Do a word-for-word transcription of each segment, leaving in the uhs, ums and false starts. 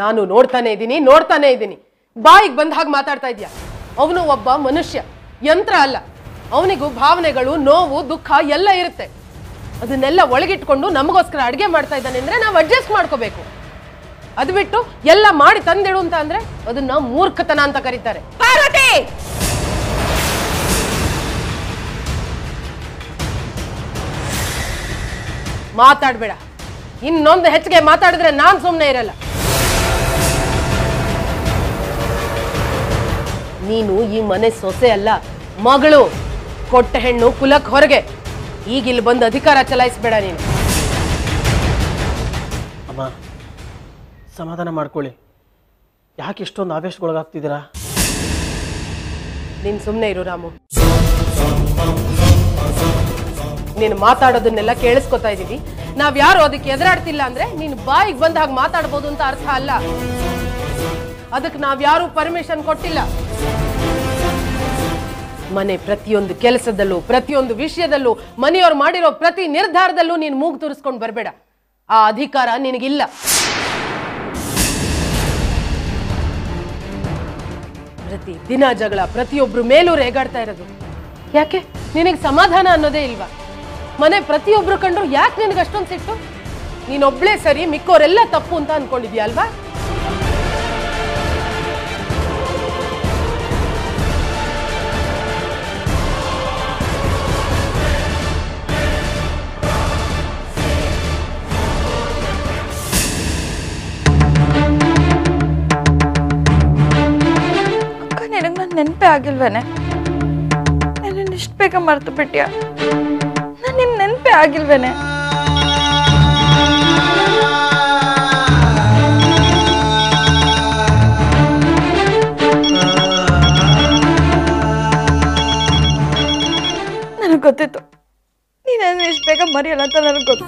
ನಾನು ನೋಡ್ತಾನೆ ಇದೀನಿ ನೋಡ್ತಾನೆ ಇದೀನಿ ಬಾಯಿಗೆ ಬಂದ ಹಾಗೆ ಮಾತಾಡ್ತಾ ಇದ್ದೀಯಾ? ಅವನು ಒಬ್ಬ ಮನುಷ್ಯ, ಯಂತ್ರ ಅಲ್ಲ. ಅವನಿಗೂ ಭಾವನೆಗಳು, ನೋವು, ದುಃಖ ಎಲ್ಲ ಇರುತ್ತೆ. ಅದನ್ನೆಲ್ಲ ಒಳಗಿಟ್ಕೊಂಡು ನಮಗೋಸ್ಕರ ಅಡುಗೆ ಮಾಡ್ತಾ ಇದ್ದಾನೆ ಅಂದ್ರೆ ನಾವು ಅಡ್ಜಸ್ಟ್ ಮಾಡ್ಕೋಬೇಕು. ಅದು ಬಿಟ್ಟು ಎಲ್ಲ ಮಾಡಿ ತಂದಿಡು ಅಂತ ಅಂದ್ರೆ ಅದನ್ನ ಮೂರ್ಖತನ ಅಂತ ಕರೀತಾರೆ. ಪಾರ್ವತಿ, ಮಾತಾಡಬೇಡ. ಇನ್ನೊಂದು ಹೆಚ್ಚಿಗೆ ಮಾತಾಡಿದ್ರೆ ನಾನು ಸುಮ್ಮನೆ ಇರಲ್ಲ. ನೀನು ಈ ಮನೆ ಸೊಸೆ ಅಲ್ಲ, ಮಗಳು. ಕೊಟ್ಟ ಹೆಣ್ಣು ಕುಲಕ್ಕೆ ಹೊರಗೆ. ಈಗ ಇಲ್ಲಿ ಬಂದು ಅಧಿಕಾರ ಚಲಾಯಿಸಬೇಡ ನೀನು. ಅಮ್ಮ, ಸಮಾಧಾನ ಮಾಡ್ಕೊಳ್ಳಿ. ಯಾಕೆ ಇಷ್ಟೊಂದು ಆವೇಶಗೊಳಗಾಗ್ತಿದ್ದೀರಾ? ನೀನು ಸುಮ್ಮನೆ ಇರು ರಾಮು. ನೀನು ಮಾತಾಡೋದನ್ನೆಲ್ಲ ಕೇಳಿಸ್ಕೊತಾ ಇದ್ದೀವಿ. ನಾವ್ ಯಾರು ಅದಕ್ಕೆ ಎದುರಾಡ್ತಿಲ್ಲ ಅಂದ್ರೆ ನೀನು ಬಾಯಿಗೆ ಬಂದ ಹಾಗೆ ಮಾತಾಡ್ಬೋದು ಅಂತ ಅರ್ಥ ಅಲ್ಲ. ಅದಕ್ಕೆ ನಾವ್ಯಾರು ಪರ್ಮಿಷನ್ ಕೊಟ್ಟಿಲ್ಲ. ಮನೆ ಪ್ರತಿಯೊಂದು ಕೆಲಸದಲ್ಲೂ, ಪ್ರತಿಯೊಂದು ವಿಷಯದಲ್ಲೂ, ಮನೆಯವ್ರು ಮಾಡಿರೋ ಪ್ರತಿ ನಿರ್ಧಾರದಲ್ಲೂ ನೀನು ಮೂಗು ತೂರಿಸ್ಕೊಂಡು ಬರಬೇಡ. ಆ ಅಧಿಕಾರ ನಿನಗಿಲ್ಲ. ಪ್ರತಿ ದಿನ ಜಗಳ, ಪ್ರತಿಯೊಬ್ರು ಮೇಲೂ ರೇಗಾಡ್ತಾ ಇರೋದು ಯಾಕೆ? ನಿನಗೆ ಸಮಾಧಾನ ಅನ್ನೋದೇ ಇಲ್ವಾ? ಮನೆ ಪ್ರತಿಯೊಬ್ರು ಕಂಡ್ರು ಯಾಕೆ ನಿನಗೆ ಅಷ್ಟೊಂದು ಸಿಟ್ಟು? ನೀನೊಬ್ಳೇ ಸರಿ, ಮಿಕ್ಕೋರೆಲ್ಲ ತಪ್ಪು ಅಂತ ಅನ್ಕೊಂಡಿದ್ಯಾ ಅಲ್ವಾ? ನೆನಪೇ ಆಗಿಲ್ವೇನೆ? ನನ್ನ ಇಷ್ಟು ಬೇಗ ಮರ್ತು ಬಿಟ್ಟಿಯಾ? ನಾನು ನಿನ್ನ ನೆನಪೇ ಆಗಿಲ್ವೇನೆ? ನನಗೆ ಗೊತ್ತಿತ್ತು ನೀನು ಇಷ್ಟು ಬೇಗ ಮರೆಯಲ್ಲ ಅಂತ. ನನಗೆ ಗೊತ್ತು.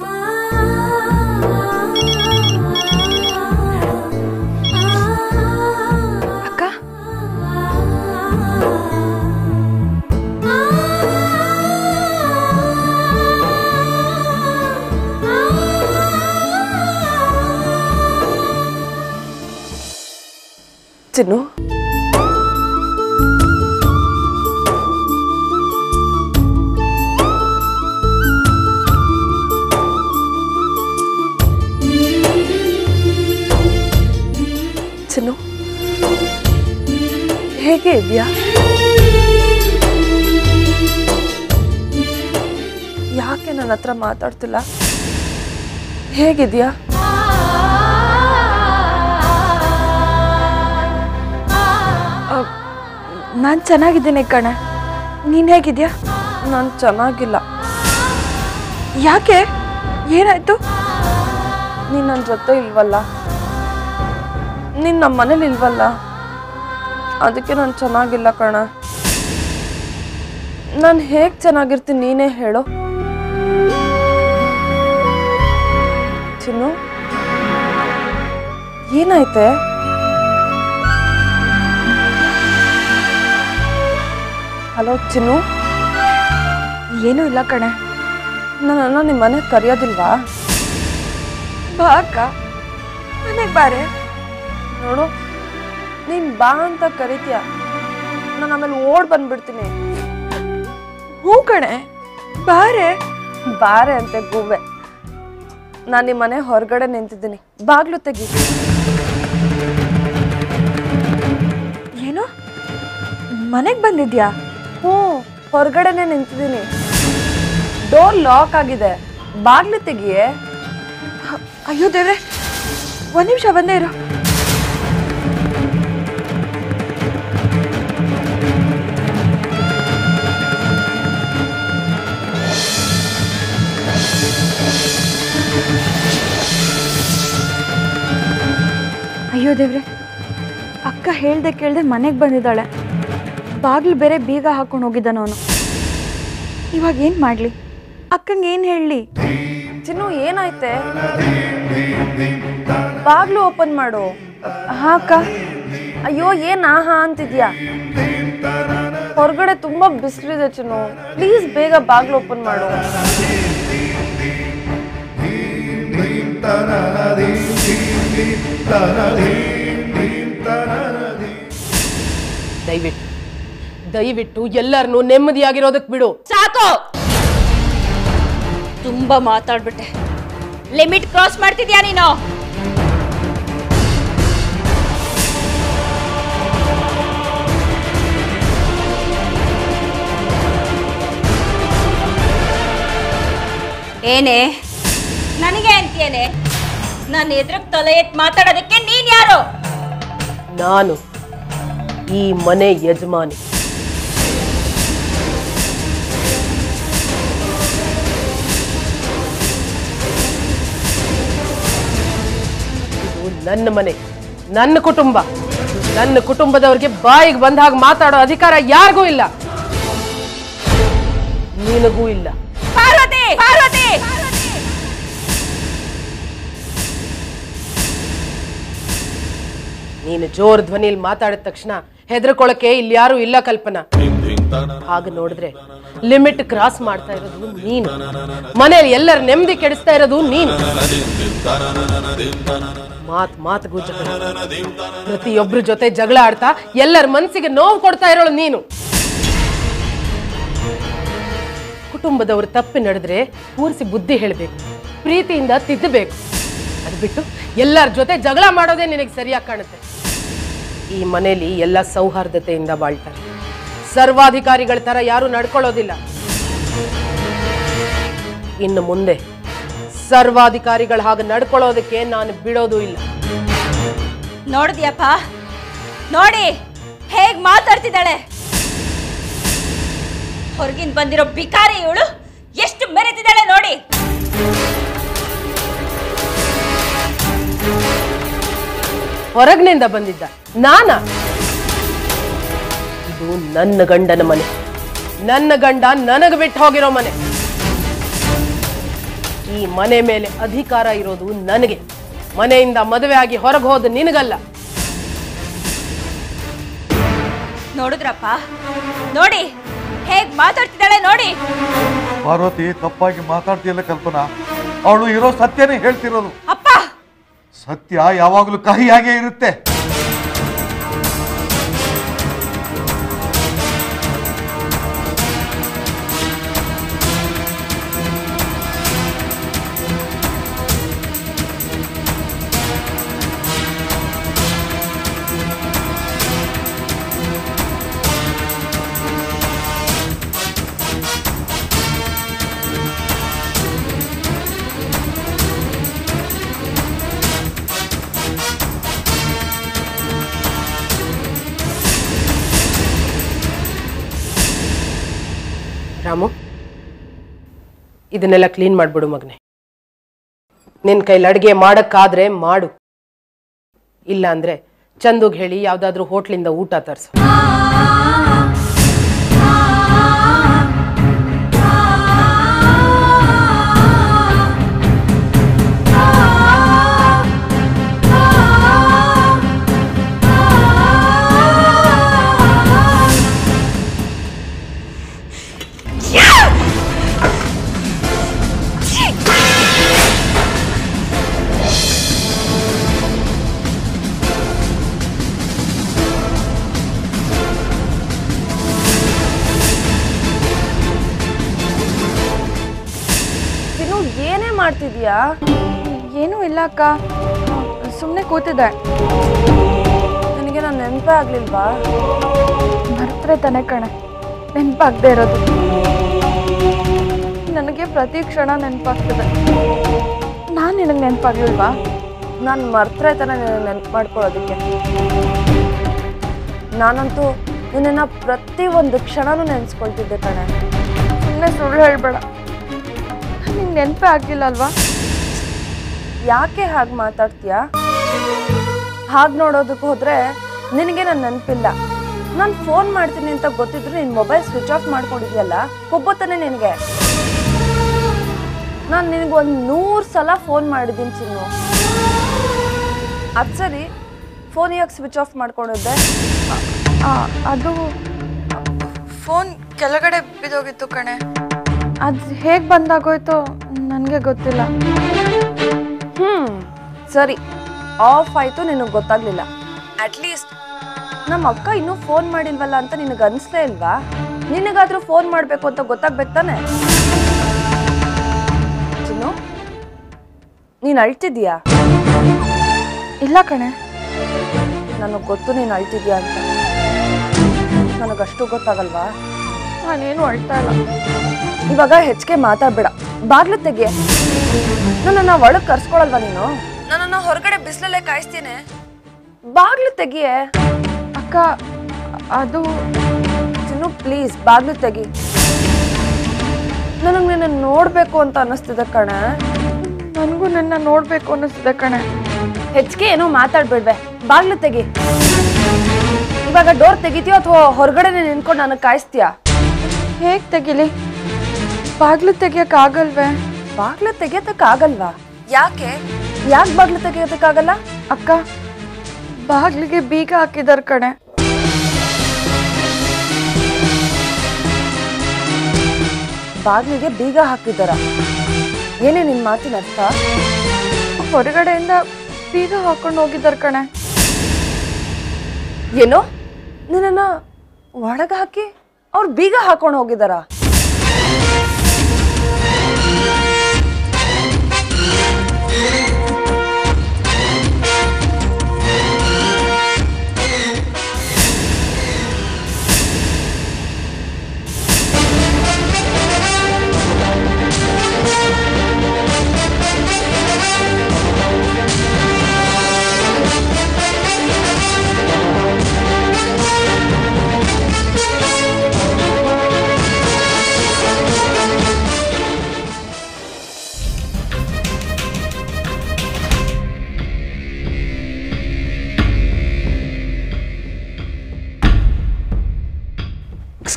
ಚಿನ್ನು, ಚಿನ್ನು ಹೇಗೆ ಇದ್ಯಾ? ಯಾಕೆ ನನ್ನ ಹತ್ರ ಮಾತಾಡ್ತಿಲ್ಲ? ಹೇಗಿದ್ಯಾ? ನಾನು ಚೆನ್ನಾಗಿದ್ದೀನಿ ಕಣೆ, ನೀನು ಹೇಗಿದ್ಯಾ? ನಾನು ಚೆನ್ನಾಗಿಲ್ಲ. ಯಾಕೆ? ಏನಾಯ್ತು? ನೀನು ನನ್ನ ಜೊತೆ ಇಲ್ವಲ್ಲ, ನೀನು ನಮ್ಮ ಮನೇಲಿ ಇಲ್ವಲ್ಲ, ಅದಕ್ಕೆ ನಾನು ಚೆನ್ನಾಗಿಲ್ಲ ಕಣೆ. ನಾನು ಹೇಗೆ ಚೆನ್ನಾಗಿರ್ತೀನಿ ನೀನೇ ಹೇಳು ಚಿನ್ನು. ಏನಾಯ್ತೆ? ಹಲೋ ಚಿನ್ನು, ಏನೂ ಇಲ್ಲ ಕಣೆ. ನಾನು ನಿಮ್ಮ ಮನೆಗೆ ಕರೆಯೋದಿಲ್ವಾ? ಬಾ ಅಕ್ಕ, ಮನೆಗೆ ಬಾರೆ. ನೋಡು, ನೀನು ಬಾ ಅಂತ ಕರಿತೀಯ, ನಾನು ಆಮೇಲೆ ಓಡ್ ಬಂದ್ಬಿಡ್ತೀನಿ. ಹ್ಞೂ ಕಣೆ, ಬಾರೆ ಬಾರೆ ಅಂತೆ ಗೂಬೆ. ನಾನು ನಿಮ್ಮ ಮನೆ ಹೊರಗಡೆ ನಿಂತಿದ್ದೀನಿ, ಬಾಗ್ಲು ತೆಗಿ. ಏನು, ಮನೆಗೆ ಬಂದಿದ್ಯಾ? ಹ್ಞೂ, ಹೊರಗಡೆನೆ ನಿಂತಿದ್ದೀನಿ. ಡೋರ್ ಲಾಕ್ ಆಗಿದೆ, ಬಾಗ್ಲು ತೆಗಿಯೇ. ಅಯ್ಯೋ ದೇವ್ರೆ, ಒಂದು ನಿಮಿಷ ಬಂದೇ ಇರು. ಅಯ್ಯೋ ದೇವ್ರೆ, ಅಕ್ಕ ಹೇಳ್ದೆ ಕೇಳ್ದೆ ಮನೆಗೆ ಬಂದಿದ್ದಾಳೆ. ಬಾಗ್ಲು ಬೇರೆ ಬೀಗ ಹಾಕೊಂಡು ಹೋಗಿದ್ದಾನ ಅವನು. ಇವಾಗ ಏನ್ ಮಾಡ್ಲಿ? ಅಕ್ಕಂಗೆ ಏನ್ ಹೇಳಿ? ಚಿನ್ನು ಏನಾಯ್ತೆ? ಬಾಗ್ಲು ಓಪನ್ ಮಾಡು. ಹಾ ಅಕ್ಕ. ಅಯ್ಯೋ ಏನ್ ಆಹಾ ಅಂತಿದ್ಯಾ? ಹೊರಗಡೆ ತುಂಬಾ ಬಿಸಿಲಿದೆ ಚನು, ಪ್ಲೀಸ್ ಬೇಗ ಬಾಗಿಲು ಓಪನ್ ಮಾಡು. ದಯವಿಟ್ಟು ದಯವಿಟ್ಟು ಎಲ್ಲರನ್ನೂ ನೆಮ್ಮದಿಯಾಗಿರೋದಕ್ಕೆ ಬಿಡು. ಸಾಕು, ತುಂಬಾ ಮಾತಾಡ್ಬಿಟ್ಟೆ, ಲಿಮಿಟ್ ಕ್ರಾಸ್ ಮಾಡ್ತಿದ್ಯಾ ನೀನು. ಏನೇ ನನಗೆ ಅಂತೀಯೇನೆ? ನಾನು ಎದುರಿಗೆ ತಲೆ ಎತ್ತಿ ಮಾತಾಡೋದಕ್ಕೆ ನೀನ್ ಯಾರು? ನಾನು ಈ ಮನೆ ಯಜಮಾನಿ. ನನ್ನ ಮನೆ, ನನ್ನ ಕುಟುಂಬ, ನನ್ನ ಕುಟುಂಬದವರಿಗೆ ಬಾಯಿಗೆ ಬಂದಾಗ ಮಾತಾಡೋ ಅಧಿಕಾರ ಯಾರಿಗೂ ಇಲ್ಲ, ನಿನಗೂ ಇಲ್ಲ. ಪಾರ್ವತಿ, ಪಾರ್ವತಿ, ನೀನು ಜೋರ್ ಧ್ವನಿಯಲ್ಲಿ ಮಾತಾಡಿದ ತಕ್ಷಣ ಹೆದರ್ಕೊಳ್ಳಕ್ಕೆ ಇಲ್ಲಿ ಯಾರು ಇಲ್ಲ ಕಲ್ಪನಾ. ಹಾಗೆ ನೋಡಿದ್ರೆ ಲಿಮಿಟ್ ಕ್ರಾಸ್ ಮಾಡ್ತಾ ಇರೋದು ನೀನು, ಮನೆಯಲ್ಲಿ ಎಲ್ಲರ ನೆಮ್ಮದಿ ಕೆಡಿಸ್ತಾ ಇರೋದು ನೀನು. ಮಾತ್ ಮಾತ್ಗೂ ಜಗಳ, ಪ್ರತಿಯೊಬ್ಬರ ಜೊತೆ ಜಗಳ ಆಡ್ತಾ ಎಲ್ಲರ ಮನಸ್ಸಿಗೆ ನೋವು ಕೊಡ್ತಾ ಇರೋಳು ನೀನು. ಕುಟುಂಬದವರು ತಪ್ಪಿ ನಡೆದ್ರೆ ಕೂರಿಸಿ ಬುದ್ಧಿ ಹೇಳಬೇಕು, ಪ್ರೀತಿಯಿಂದ ತಿದ್ದಬೇಕು. ಅದು ಬಿಟ್ಟು ಎಲ್ಲರ ಜೊತೆ ಜಗಳ ಮಾಡೋದೇ ನಿನಗೆ ಸರಿಯಾಗಿ ಕಾಣುತ್ತೆ. ಈ ಮನೆಯಲ್ಲಿ ಎಲ್ಲ ಸೌಹಾರ್ದತೆಯಿಂದ ಬಾಳ್ತಾರೆ, ಸರ್ವಾಧಿಕಾರಿಗಳ ತರ ಯಾರು ನಡ್ಕೊಳ್ಳೋದಿಲ್ಲ. ಇನ್ನು ಮುಂದೆ ಸರ್ವಾಧಿಕಾರಿಗಳ ಹಾಗೆ ನಡ್ಕೊಳ್ಳೋದಕ್ಕೆ ನಾನು ಬಿಡೋದು ಇಲ್ಲ. ನೋಡಿದ್ಯಪ್ಪ, ನೋಡಿ ಹೇಗ್ ಮಾತಾಡ್ತಿದ್ದಾಳೆ. ಹೊರಗಿಂದ ಬಂದಿರೋ ಬಿಕಾರಿ ಇವಳು, ಎಷ್ಟು ಮೆರೆತಿದ್ದಾಳೆ ನೋಡಿ. ಹೊರಗಿನಿಂದ ಬಂದಿದ್ದ ನಾನಾ? ಇದು ನನ್ನ ಗಂಡನ ಮನೆ, ನನ್ನ ಗಂಡ ನನಗೆ ಬಿಟ್ಟು ಹೋಗಿರೋ ಮನೆ. ಈ ಮನೆ ಮೇಲೆ ಅಧಿಕಾರ ಇರೋದು ನನಗೆ, ಮನೆಯಿಂದ ಮದುವೆ ಆಗಿ ಹೊರಗೆ ಹೋದ ನಿನಗಲ್ಲ. ನೋಡಿದ್ರಪ್ಪ, ನೋಡಿ ಹೇಗ್ ಮಾತಾಡ್ತಿದ್ದಾಳೆ ನೋಡಿ. ಪಾರ್ವತಿ ತಪ್ಪಾಗಿ ಮಾತಾಡ್ತಿಲ್ಲ ಕಲ್ಪನಾ, ಅವಳು ಇರೋ ಸತ್ಯನೇ ಹೇಳ್ತಿರೋದು. ಅಪ್ಪ, ಸತ್ಯ ಯಾವಾಗಲೂ ಕಹಿಯಾಗೇ ಇರುತ್ತೆ. ರಾಮು, ಇದನ್ನೆಲ್ಲ ಕ್ಲೀನ್ ಮಾಡಿಬಿಡು ಮಗನೇ. ನಿನ್ನ ಕೈಲಿ ಅಡುಗೆ ಮಾಡೋಕ್ಕಾದ್ರೆ ಮಾಡು, ಇಲ್ಲ ಅಂದರೆ ಚಂದುಗೆ ಹೇಳಿ ಯಾವುದಾದ್ರೂ ಹೋಟ್ಲಿಂದ ಊಟ ತರಿಸು. ಏನೇ ಮಾಡ್ತಿದ್ಯಾ? ಏನೂ ಇಲ್ಲ ಅಕ್ಕ, ಸುಮ್ಮನೆ ಕೂತಿದ್ದೆ. ನನಗೆ ನಾನು ನೆನಪೇ ಆಗಲಿಲ್ವಾ? ಮರೆತರೆ ತಾನೇ ಕಣೆ ನೆನಪಾಗದೆ ಇರೋದು. ನನಗೆ ಪ್ರತಿ ಕ್ಷಣ ನೆನಪಾಗ್ತದೆ. ನಾನು ನಿನಗೆ ನೆನಪಾಗಲಿಲ್ವಾ? ನಾನು ಮರೆತರೆ ತಾನೇ ನೆನಪು ಮಾಡ್ಕೊಳ್ಳೋದಕ್ಕೆ. ನಾನಂತೂ ನಿನ್ನನ್ನು ಪ್ರತಿ ಒಂದು ಕ್ಷಣನೂ ನೆನೆಸ್ಕೊಳ್ತಿದ್ದೆ ಕಣೆ. ಸುಮ್ಮನೆ ಸುಳ್ಳು ಹೇಳಬೇಡ, ನಿಂಗೆ ನೆನಪೇ ಆಗಲಿಲ್ಲ ಅಲ್ವಾ? ಯಾಕೆ ಹಾಗೆ ಮಾತಾಡ್ತೀಯಾ? ಹಾಗೆ ನೋಡೋದಕ್ಕೆ ಹೋದರೆ ನಿನಗೆ ನಾನು ನೆನಪಿಲ್ಲ. ನಾನು ಫೋನ್ ಮಾಡ್ತೀನಿ ಅಂತ ಗೊತ್ತಿದ್ರು ನಿನ್ನ ಮೊಬೈಲ್ ಸ್ವಿಚ್ ಆಫ್ ಮಾಡ್ಕೊಂಡಿದ್ಯಲ್ಲ, ಕೊಬ್ಬೊತ್ತಾನೆ ನಿನಗೆ. ನಾನು ನಿನಗೆ ಒಂದು ನೂರು ಸಲ ಫೋನ್ ಮಾಡಿದ್ದೀನಿ ಚಿನ್ನು. ಅದು ಸರಿ, ಫೋನ್ ಯಾಕೆ ಸ್ವಿಚ್ ಆಫ್ ಮಾಡ್ಕೊಂಡಿದ್ದೆ? ಅದು फोन केलगड़े बिदोगित्तु कणे अद हेगे बंदागोय्तो ननगे गोत्तिल्ल हम्म सरी आफ आयितु निनगे गोत्तागलिल्ल अट्लीस्ट नम्म अक्क इन्नू फोन माडिल्वल्ल अंत निनगे अनिसले इल्वा निनगादरू फोन माडबेकु अंत गोत्तागबेकु ताने चिನ್ನು ನೀನು ಅಳ್ತಿದ್ದೀಯಾ ಇಲ್ಲ ಕಣೆ ನನಗೆ ಗೊತ್ತು ನೀನು ಅಳ್ತಿದ್ದೀಯಾ ಅಂತ ನನಗೆ ಅಷ್ಟು ಗೊತ್ತಾಗಲ್ವಾ ನಾನೇನು ಅಳ್ತಾ ಇಲ್ಲ ಇವಾಗ ಹೆಚ್ಚಿಗೆ ಮಾತಾಡಬೇಡ ಬಾಗ್ಲು ತೆಗೆ ನನ್ನನ್ನ ಒಳಗೆ ಕರ್ಸ್ಕೊಳ್ಳಲ್ವಾ ನೀನು ನನ್ನನ್ನ ಹೊರಗಡೆ ಬಿಸಿಲಲ್ಲೇ ಕಾಯಿಸ್ತೀನಿ ಬಾಗ್ಲು ತೆಗೆ ಅಕ್ಕ ಅದು ಚಿನ್ನು ಪ್ಲೀಸ್ ಬಾಗ್ಲು ತೆಗೆ ನನಗೆ ನಿನ್ನನ್ನು ನೋಡಬೇಕು ಅಂತ ಅನಿಸ್ತಿದೆ ಕಣೆ ನನಗೂ ನನ್ನ ನೋಡಬೇಕು ಅನ್ನಿಸ್ತಿದೆ ಕಣೆ ಹೆಚ್ಚಿಗೆ ಏನೋ ಮಾತಾಡಬೇಡ್ವೆ ಬಾಗ್ಲು ತೆಗಿ ಇವಾಗ ಡೋರ್ ತೆಗಿತೀಯಾ ಅಥವಾ ಹೊರಗಡೆ ನಿಂತ್ಕೊಂಡು ನನಗೆ ಕಾಯಿಸ್ತೀಯಾ ಹೇಗೆ ತೆಗಿಲಿ ಬಾಗ್ಲು ತೆಗಿಯೋಕ್ಕಾಗಲ್ವೇ ಬಾಗ್ಲು ತೆಗಿಯೋದಕ್ಕಾಗಲ್ವಾ ಯಾಕೆ ಯಾಕೆ ಬಾಗ್ಲು ತೆಗಿಯೋದಕ್ಕಾಗಲ್ಲ ಅಕ್ಕ ಬಾಗ್ಲಿಗೆ ಬೀಗ ಹಾಕಿದಾರೆ ಕಣೆ ಬಾಗ್ಲಿಗೆ ಬೀಗ ಹಾಕಿದಾರಾ ಏನೇ ನಿನ್ನ ಮಾತಿನ ಅರ್ಥ ಹೊರಗಡೆಯಿಂದ ಬೀಗ ಹಾಕೊಂಡು ಹೋಗಿದ್ದಾರೆ ಕಣೆ ಏನೋ ನಿನ್ನ ಒಳಗೆ ಹಾಕಿ ಅವ್ರು ಬೀಗ ಹಾಕೊಂಡು ಹೋಗಿದ್ದಾರಾ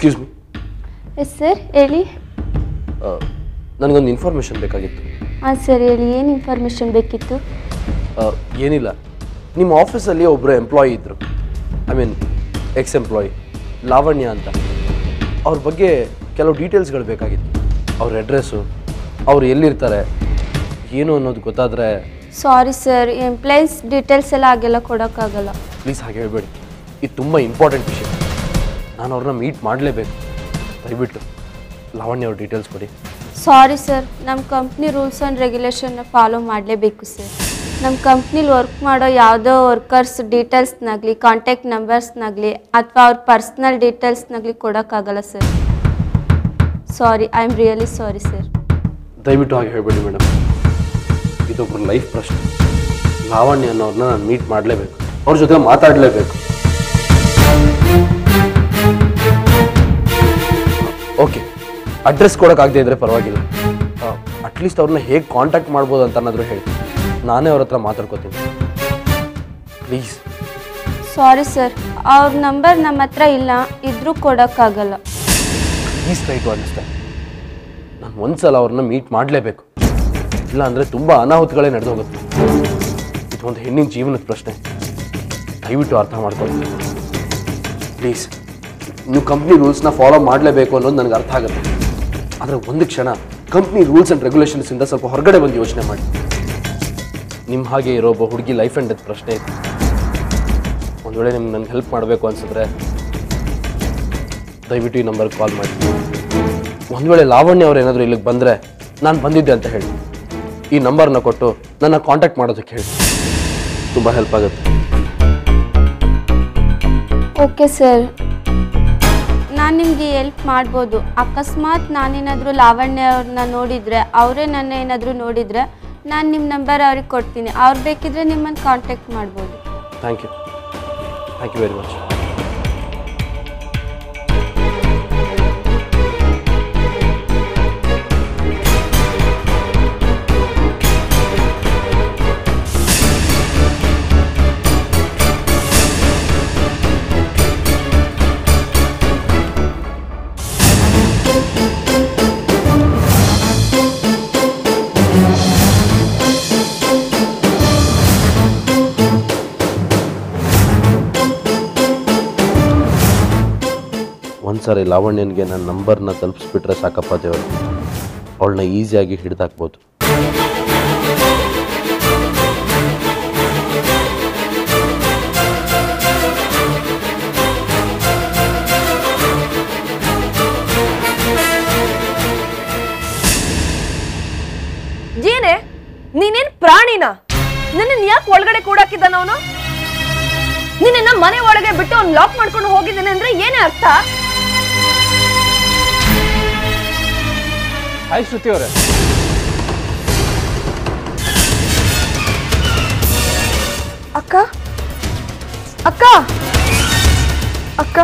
Excuse me. Yes sir, Eli. Uh, ನನಗೊಂದು ಇನ್ಫಾರ್ಮೇಷನ್ ಬೇಕಾಗಿತ್ತು. ಆ ಸರ್ ಹೇಳಿ ಏನು ಇನ್ಫಾರ್ಮೇಷನ್ ಬೇಕಿತ್ತು? ಏನಿಲ್ಲ, ನಿಮ್ಮ ಆಫೀಸಲ್ಲಿ ಒಬ್ಬರು ಎಂಪ್ಲಾಯಿ ಇದ್ದರು, I mean ex employee Lavanya ಅಂತ. ಅವ್ರ ಬಗ್ಗೆ ಕೆಲವು ಡೀಟೇಲ್ಸ್ಗಳು ಬೇಕಾಗಿತ್ತು. ಅವ್ರ ಅಡ್ರೆಸ್ಸು, ಅವ್ರು ಎಲ್ಲಿರ್ತಾರೆ ಏನು ಅನ್ನೋದು ಗೊತ್ತಾದರೆ. ಸಾರಿ ಸರ್, ಎಂಪ್ಲಾಯೀಸ್ ಡೀಟೇಲ್ಸ್ ಎಲ್ಲ ಹಾಗೆಲ್ಲ ಕೊಡೋಕ್ಕಾಗಲ್ಲ. ಪ್ಲೀಸ್ ಹಾಗೆ ಹೇಳಬೇಡಿ, ಇದು ತುಂಬ ಇಂಪಾರ್ಟೆಂಟ್ ವಿಷಯ. ನಾನು ಅವ್ರನ್ನ ಮೀಟ್ ಮಾಡಲೇಬೇಕು. ದಯವಿಟ್ಟು ಲಾವಣ್ಯ ಅವ್ರ ಡೀಟೇಲ್ಸ್ ಕೊಡಿ. ಸಾರಿ ಸರ್, ನಮ್ಮ ಕಂಪ್ನಿ ರೂಲ್ಸ್ ಆ್ಯಂಡ್ ರೆಗ್ಯುಲೇಷನ್ನ ಫಾಲೋ ಮಾಡಲೇಬೇಕು ಸರ್. ನಮ್ಮ ಕಂಪ್ನಿಲಿ ವರ್ಕ್ ಮಾಡೋ ಯಾವುದೋ ವರ್ಕರ್ಸ್ ಡೀಟೇಲ್ಸ್ನಾಗಲಿ, ಕಾಂಟ್ಯಾಕ್ಟ್ ನಂಬರ್ಸ್ನಾಗಲಿ ಅಥವಾ ಅವ್ರ ಪರ್ಸ್ನಲ್ ಡೀಟೇಲ್ಸ್ನಾಗಲಿ ಕೊಡೋಕ್ಕಾಗಲ್ಲ sir. Sorry, I am really sorry sir. ದಯವಿಟ್ಟು ಹಾಗೆ ಹೇಳಬೇಡಿ ಮೇಡಮ್, ಇದೊಬ್ಬರ ಲೈಫ್ ಪ್ರಶ್ನೆ. ಲಾವಣ್ಯ ಅನ್ನೋರನ್ನ ನಾನು ಮೀಟ್ ಮಾಡಲೇಬೇಕು, ಅವ್ರ ಜೊತೆ ಮಾತಾಡಲೇಬೇಕು. ಓಕೆ, ಅಡ್ರೆಸ್ ಕೊಡೋಕ್ಕಾಗದೇ ಇದ್ದರೆ ಪರವಾಗಿಲ್ಲ, ಅಟ್ಲೀಸ್ಟ್ ಅವ್ರನ್ನ ಹೇಗೆ ಕಾಂಟ್ಯಾಕ್ಟ್ ಮಾಡ್ಬೋದು ಅಂತ ಅನ್ನೋದ್ರು ಹೇಳಿ. ನಾನೇ ಅವ್ರ ಹತ್ರ ಮಾತಾಡ್ಕೋತೀನಿ, ಪ್ಲೀಸ್. ಸಾರಿ ಸರ್, ಅವ್ರ ನಂಬರ್ ನಮ್ಮ ಹತ್ರ ಇಲ್ಲ, ಇದ್ರೂ ಕೊಡೋಕ್ಕಾಗಲ್ಲ. Please try to understand. ನಾನು ಒಂದು ಸಲ ಅವ್ರನ್ನ ಮೀಟ್ ಮಾಡಲೇಬೇಕು, ಇಲ್ಲ ಅಂದರೆ ತುಂಬ ಅನಾಹುತಗಳೇ ನಡೆದು ಹೋಗುತ್ತೆ. ಇದು ಒಂದು ಹೆಣ್ಣಿನ ಜೀವನದ ಪ್ರಶ್ನೆ, ದಯವಿಟ್ಟು ಅರ್ಥ ಮಾಡ್ಕೊಳ್ಳಿ ಪ್ಲೀಸ್. ನೀವು ಕಂಪ್ನಿ ರೂಲ್ಸ್ನ ಫಾಲೋ ಮಾಡಲೇಬೇಕು ಅನ್ನೋದು ನನಗೆ ಅರ್ಥ ಆಗುತ್ತೆ, ಆದರೆ ಒಂದು ಕ್ಷಣ ಕಂಪ್ನಿ ರೂಲ್ಸ್ ಆ್ಯಂಡ್ ರೆಗ್ಯುಲೇಷನ್ಸಿಂದ ಸ್ವಲ್ಪ ಹೊರಗಡೆ ಬಂದು ಯೋಚನೆ ಮಾಡಿ. ನಿಮ್ಮ ಹಾಗೆ ಇರೋ ಒಬ್ಬ ಹುಡುಗಿ ಲೈಫ್ ಆ್ಯಂಡ್ ಡೆತ್ ಪ್ರಶ್ನೆ ಇತ್ತು. ಒಂದು ವೇಳೆ ನಿಮ್ಗೆ ನನಗೆ ಹೆಲ್ಪ್ ಮಾಡಬೇಕು ಅನಿಸಿದ್ರೆ ದಯವಿಟ್ಟು ಈ ನಂಬರ್ಗೆ ಕಾಲ್ ಮಾಡಿ. ಒಂದು ವೇಳೆ ಲಾವಣ್ಯ ಅವ್ರು ಏನಾದರೂ ಇಲ್ಲಿಗೆ ಬಂದರೆ ನಾನು ಬಂದಿದ್ದೆ ಅಂತ ಹೇಳಿ, ಈ ನಂಬರ್ನ ಕೊಟ್ಟು ನನ್ನ ಕಾಂಟ್ಯಾಕ್ಟ್ ಮಾಡೋದಕ್ಕೆ ಹೇಳಿ, ತುಂಬ ಹೆಲ್ಪ್ ಆಗುತ್ತೆ. ಓಕೆ ಸರ್, ನಾನು ನಿಮಗೆ ಎಲ್ಪ್ ಮಾಡ್ಬೋದು. ಅಕಸ್ಮಾತ್ ನಾನೇನಾದರೂ ಲಾವಣ್ಯ ಅವ್ರನ್ನ ನೋಡಿದರೆ, ಅವರೇ ನನ್ನ ಏನಾದರೂ ನೋಡಿದರೆ, ನಾನು ನಿಮ್ಮ ನಂಬರ್ ಅವ್ರಿಗೆ ಕೊಡ್ತೀನಿ. ಅವ್ರು ಬೇಕಿದ್ರೆ ನಿಮ್ಮನ್ನು ಕಾಂಟ್ಯಾಕ್ಟ್ ಮಾಡ್ಬೋದು. Thank you, thank you very much. Sorry ಲಾವಣ್ಯನಿಗೆ ನನ್ನ ನಂಬರ್ನ ತಲುಪಿಸ್ಬಿಟ್ರೆ ಸಾಕಪ್ಪ ದೇವರು, ಅವಳನ್ನ ಈಸಿಯಾಗಿ ಹಿಡಿದಾಕ್ಬೋದು. ಏನೇ ನೀನೇನು ಪ್ರಾಣಿನಾ? ನನ್ನನ್ನು ಯಾಕೆ ಒಳಗಡೆ ಕೂಡಾಕಿದ್ದಾನ ಅವನು? ನಿನ್ನ ಮನೆ ಒಳಗೆ ಬಿಟ್ಟು ಅವ್ನು ಲಾಕ್ ಮಾಡ್ಕೊಂಡು ಹೋಗಿದ್ದಾನೆ ಅಂದ್ರೆ ಏನೇ ಅರ್ಥ? ಹಾಯ್ ಶ್ರುತಿ ಅವರೇ, ಅಕ್ಕ ಅಕ್ಕ ಅಕ್ಕ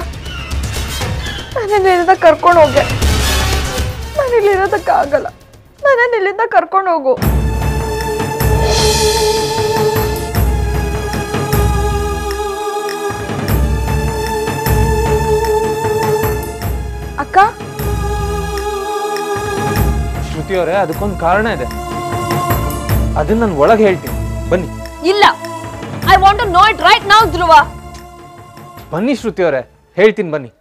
ನಾನು ಇಲ್ಲಿಂದ ಕರ್ಕೊಂಡು ಹೋಗೆ. ನಾನು ಇಲ್ಲಿರೋದಕ್ಕಾಗಲ್ಲ, ನನ್ನನ್ನು ಇಲ್ಲಿಂದ ಕರ್ಕೊಂಡು ಹೋಗು. ಶ್ರುತಿಯವರೇ, ಅದಕ್ಕೊಂದು ಕಾರಣ ಇದೆ, ಅದನ್ನ ನಾನು ಒಳಗೆ ಹೇಳ್ತೀನಿ, ಬನ್ನಿ. ಇಲ್ಲ, I want to know it right now Dhruva. ಬನ್ನಿ ಶ್ರುತಿಯವರೇ, ಹೇಳ್ತೀನಿ ಬನ್ನಿ.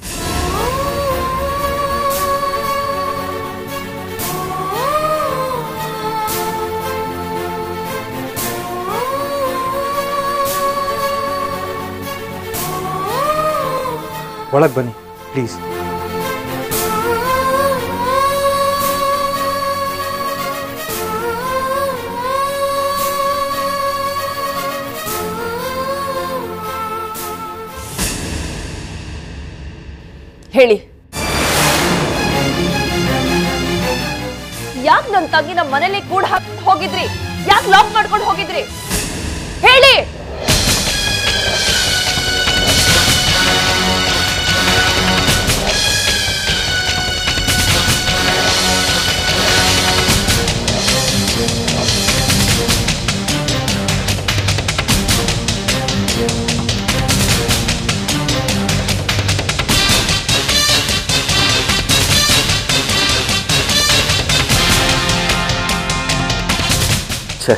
ಒಳಗೆ ಬನ್ನಿ ಪ್ಲೀಸ್. ಹೇಳಿ, ಯಾಕೆ ನನ್ನ ತಂಗಿನ ಮನೇಲಿ ಕೂಡ ಹಾಕಿ ಹೋಗಿದ್ರಿ? ಯಾಕೆ ಲಾಕ್ ಮಾಡ್ಕೊಂಡು ಹೋಗಿದ್ರಿ? ಹೇಳಿ. ಛೆ,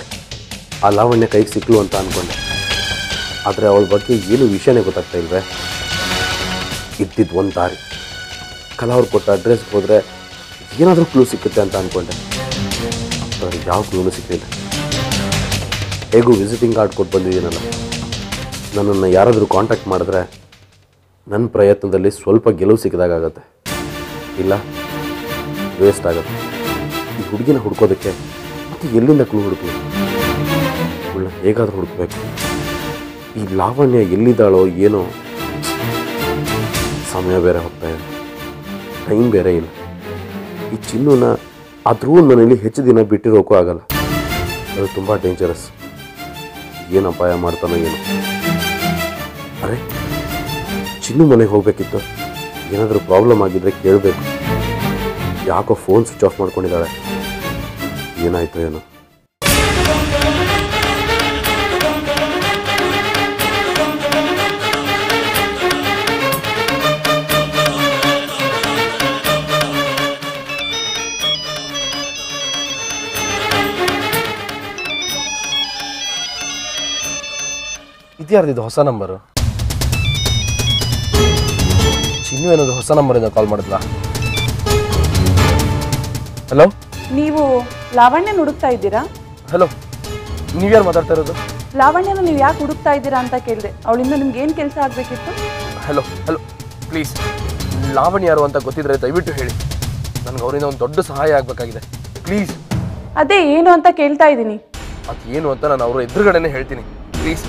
ಆ ಲಾವಣ್ಯ ಕೈಗೆ ಸಿಕ್ಕಲು ಅಂತ ಅಂದ್ಕೊಂಡೆ, ಆದರೆ ಅವಳ ಬಗ್ಗೆ ಏನು ವಿಷಯನೇ ಗೊತ್ತಾಗ್ತಾ ಇಲ್ವೇ? ಇದ್ದಿದ್ದು ಒಂದು ದಾರಿ, ಕಲಾವ್ರು ಕೊಟ್ಟ ಅಡ್ರೆಸ್ಗೆ ಹೋದರೆ ಏನಾದರೂ ಕ್ಲೂ ಸಿಕ್ಕುತ್ತೆ ಅಂತ ಅಂದ್ಕೊಂಡೆ, ಆದರೆ ಯಾವ ಕ್ಲೂನೂ ಸಿಕ್ಕಲಿಲ್ಲ. ಹೇಗೂ ವಿಸಿಟಿಂಗ್ ಕಾರ್ಡ್ ಕೊಟ್ಟು ಬಂದಿದ್ದೀನಲ್ಲ, ನನ್ನನ್ನು ಯಾರಾದರೂ ಕಾಂಟ್ಯಾಕ್ಟ್ ಮಾಡಿದ್ರೆ ನನ್ನ ಪ್ರಯತ್ನದಲ್ಲಿ ಸ್ವಲ್ಪ ಗೆಲುವು ಸಿಕ್ಕಿದಾಗತ್ತೆ, ಇಲ್ಲ ವೇಸ್ಟ್ ಆಗುತ್ತೆ. ಈ ಹುಡುಗಿನ ಹುಡ್ಕೋದಕ್ಕೆ ಎಲ್ಲಿಂದ ಕ್ಲೂ ಹುಡುಕಬೇಕು? ಒಳ್ಳೆ ಹೇಗಾದ್ರೂ ಹುಡುಕಬೇಕು. ಈ ಲಾವಣ್ಯ ಎಲ್ಲಿದ್ದಾಳೋ ಏನೋ, ಸಮಯ ಬೇರೆ ಹೋಗ್ತಾ ಇದೆ, ಟೈಮ್ ಬೇರೆ ಇಲ್ಲ. ಈ ಚಿನ್ನೂನ ಆದ್ರೂ ಮನೇಲಿ ಹೆಚ್ಚು ದಿನ ಬಿಟ್ಟಿರೋಕ್ಕೂ ಆಗಲ್ಲ, ಅದು ತುಂಬ ಡೇಂಜರಸ್. ಏನು ಅಪಾಯ ಮಾಡ್ತಾನೋ ಏನೋ. ಅರೆ, ಚಿನ್ನು ಮನೆಗೆ ಹೋಗಬೇಕಿತ್ತು, ಏನಾದರೂ ಪ್ರಾಬ್ಲಮ್ ಆಗಿದ್ರೆ ಕೇಳಬೇಕು. ಯಾಕೋ ಫೋನ್ ಸ್ವಿಚ್ ಆಫ್ ಮಾಡ್ಕೊಂಡಿದ್ದಾಳೆ, ಏನಾಯ್ತು ಏನೋ. ಇದ್ಯಾರ್ದಿದು ಹೊಸ ನಂಬರು? ಚಿನ್ನು ಏನಾದ್ರು ಹೊಸ ನಂಬರಿಂದ ಕಾಲ್ ಮಾಡಿದ್ಲಾ? ಹಲೋ, ನೀವು ಲಾವಣ್ಯನ ಹುಡುಕ್ತಾ ಇದ್ದೀರಾ? ಹಲೋ, ನೀವ್ಯಾರು ಮಾತಾಡ್ತಾ ಇರೋದು? ಲಾವಣ್ಯನ ನೀವು ಯಾಕೆ ಹುಡುಕ್ತಾ ಇದ್ದೀರಾ ಅಂತ ಕೇಳಿದೆ, ಅವಳಿಂದ ನಿಮ್ಗೆ ಏನು ಕೆಲಸ ಆಗಬೇಕಿತ್ತು? ಹಲೋ ಹಲೋ ಪ್ಲೀಸ್, ಲಾವಣ್ಯ ಯಾರು ಅಂತ ಗೊತ್ತಿದ್ರೆ ದಯವಿಟ್ಟು ಹೇಳಿ, ನನಗೆ ಅವರಿಂದ ಒಂದು ದೊಡ್ಡ ಸಹಾಯ ಆಗಬೇಕಾಗಿದೆ ಪ್ಲೀಸ್. ಅದೇ ಏನು ಅಂತ ಕೇಳ್ತಾ ಇದ್ದೀನಿ. ಅದು ಏನು ಅಂತ ನಾನು ಅವರ ಎದುರುಗಡೆನೇ ಹೇಳ್ತೀನಿ, ಪ್ಲೀಸ್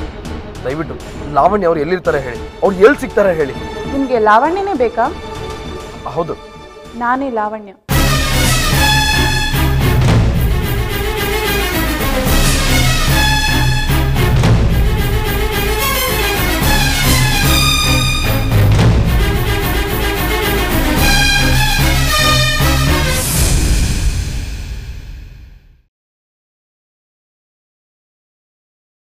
ದಯವಿಟ್ಟು ಲಾವಣ್ಯ ಅವ್ರು ಎಲ್ಲಿರ್ತಾರೆ ಹೇಳಿ, ಅವ್ರು ಎಲ್ಲಿ ಸಿಗ್ತಾರೆ ಹೇಳಿ. ನಿಮಗೆ ಲಾವಣ್ಯನೇ ಬೇಕಾ? ಹೌದು, ನಾನೇ ಲಾವಣ್ಯ.